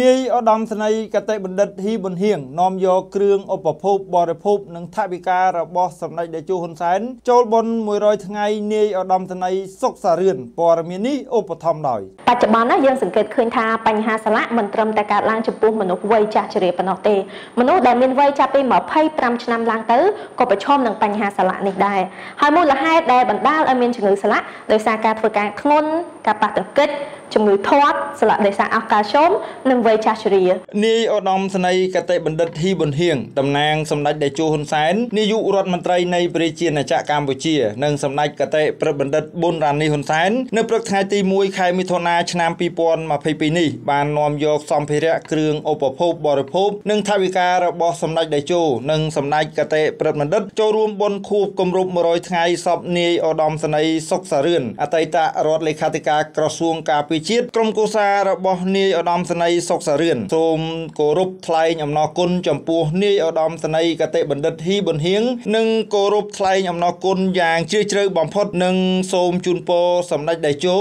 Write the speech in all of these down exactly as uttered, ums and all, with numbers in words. นี่อดมสนัยกตบันดิตฮีบนเฮียงนอมยอเครื่องอปภพบริภพนังทบิการบอสำนัยเดจูฮุนเซนโจลบนมวยรอยทงไงนี่อดมสนัยสกสารเรือนปรมีนี้อปธรรมหน่อยปัจจุบันนะยังสังเกตคืนทาปัญหาสละมันตรมแต่การล้างจุดปุ่มมนุษย์วัยจ่าเฉลี่ยปนอเตมนุษย์ได้มีวัยจ่าไปหมอไพ่ปรำชนำล้างเต๋อก็ไปชอบนังปัญหาสละนี่ได้ไฮมูลละให้ได้บรรดาอเมนจึงสละโดยสาการฝึกการขนการปัดตะเกิดจมูกทวัดสละโดยสาอากาศชมนังวัยจ่าเฉลี่ยนี่อดอมสนัยกตบันดิตฮีบนเฮียงตำแหน่งสำนักเดจูฮุนเซนนิยุรัฐมนตรีในประเทศนาจักรกัมพูชีนังสำนักกตประบันดิตบุญรันนิฮุนเซนในประเทศไทยมวยใครมีทนาชนามปีปอนมาภายปีนี้บานนอมยกซอมเพระเครื่องอปภพบริภพนังทวิการบอสำนักเดจูนังสำนักกตประบันดิตโจรวมบนคูบกรมรุมรอยไทยสอบนีอดอมสนัยสกสารเรือนอตัยตะรอดเลขาธิการกระทรวงการพิจิตรกรมกุศลบอนีอดอมสนัยสกสารเรือนโสมโกรุบไทยอำนอกุลจำปูนีอดอมสนัยกตบันดิตฮีบนเฮียงนังโกรุบไทยอำนอกุลอย่างเชื่อเชื่อบ่มพดนังโสมจุนโปสำนักเดจู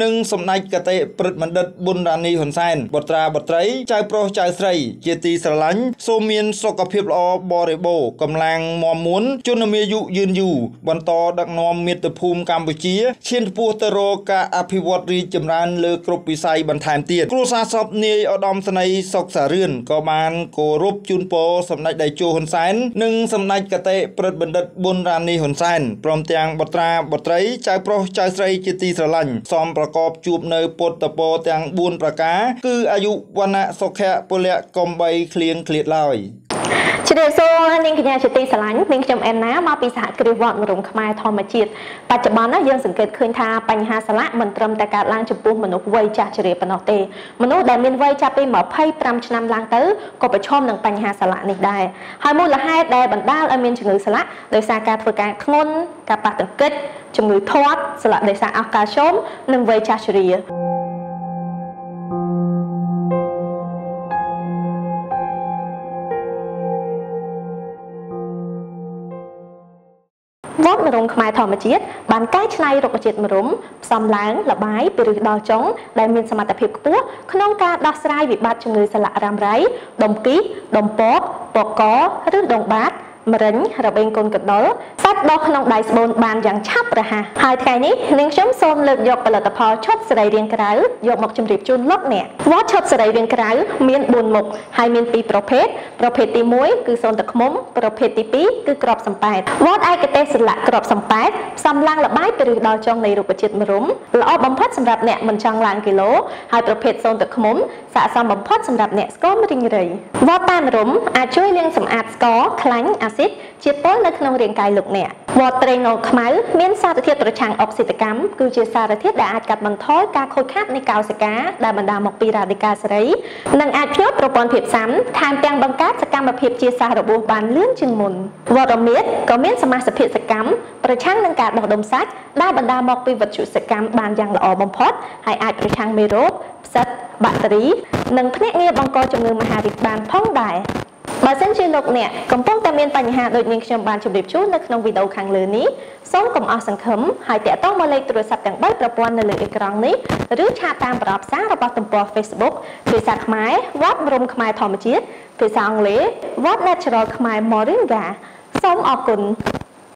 นังสำนักกตปริมันดัดบุญรานีฮุนเซนบตราบตรายใจโปรใจใส่เจตีสลันโซเมียนสกปรกออบอริโบกำลังมอมมุนจุนเมียยุยืนอยู่บรรทอดักนอมเมียตภูมิกัมพูชีเชียนปูตโรกะอภิวัตรีจำรานเลือกรุปวิสัยบรรทามเตียนครูซาสอบเนยอดอมสนัยสกสารเรือนกบาลโกรุบจุนโปสำนักไดโจฮุนเซนหนึ่งสำนักกเตปริมันดัดบุญรานีฮุนเซนพร้อมเตียงบตราบตรายใจโปรใจใส่เจตีสลันซ้อมประกอบจูบเนยปดตะโปแตงบุญประกาคืออายุวันะสกแคปเละกอมใบเคลียงเคลียดลอยเฉลยโซ่นิ่งขยายเฉลี่ยสลันนิ่งจำแอนนะมาปีศาจกระวอนมรุมขมายทอมจิตปัจจุบันนะยังสังเกตคืนทาปัญหาสละมันตรมแต่การล้างจุดปุ่มมนุษย์วัยจ่าเฉลี่ยปนอเตมนุษย์ได้มีวัยจ่าไปหมอไพ่ปรำชนำล้างเต๋อก็ไปชอบนังปัญหาสละนี่ได้ไฮมูลละให้ได้บรรดาอเมนจึงสละโดยสาการฝึกการขนการปัดตะเกิดจมูกทวัดสละโดยสาอากาศชมนังวัยจ่าเฉลี่ยวัดมรุมขมายทอมจิตบานใกล้ชายรกจิตมรุมสำลังละบายไปหรือดอจงได้มีสมรรถภาพกู้ขนมกาดอกสลายวิบัติจมือสละรำไรดมกี้ดมปอกปอกกอหรือดมบาดมรินเราเป็นคนกระโดดซัดดอกขนมไดสบอลบานอย่างชับระหะหายใจนี้เลี้ยงชมโซมเลือกยกปลาตะพอชดสไลเรียงกระไรยกหมกจมรีบจุนลบเนี่ยวัดชดสไลเรียงกระไรเมียนบุญหมกไฮเมียนปีประเภทประเภทตีมุ้ยคือโซนตะขมมประเภทตีปีคือกรอบสัมปายวัดไอกระเตสละกรอบสัมปายสำลังละใบไปหรือดาวจองในรูปจิตมรุมละออบบำพัดสำหรับเนี่ยมันจังลางกิโลไฮประเภทโซนตะขมมสะสมบำพัดสำหรับเนี่ยสกอมริงเลยวัดตามรุมอาจช่วยเลี้ยงสำอาดสกอคลังอาซิดเจี๊ยบป้อนและขนมเรียงกายหลุกเนี่ยวอเตรนอขมิ้นเมียนซาตเทียตระชังออกศิลปกรรมคือเจสาตเทียได้อาจกัดบรรทอยการโคคัดในกาวสก้าได้บรรดาหมกปีราดิกาสไรนางอาจเพียบประปอนเพียบซ้ำทานแปลงบังคับสกรรมแบบเพียบเจสาระบุบานเลื่อนจึงมุนวอร์เมียดก็เมียนสมาสเพียสกรรมประชังนางการบอกดมซัดได้บรรดาหมกปีวัตถุสกรรมบานยังละออบอมพอดให้อาจประชังเมโรบซัดบัตรีนางพเนเงียบังกอจมือมหาดิบานพ้องได้บาเส้นชีนกเนี่ยกำปองแต่เมียนปัญหาโดยมีชมบานชมดิบชู้ในขนมวิดเอาขังเลยนี้ส้มกลมอสังคมหายแต่ต้องมาเลยตรวจสอบแต่งใบประปวนในเลยอีกครั้งนี้หรือชาตามประบสร้างระบบตำปอเฟซบุ๊กพิศาขมายวัดรวมขมายทอมจิตพิศาอังเลวัดแนชรอขมายมอริงกาส้มออกกุล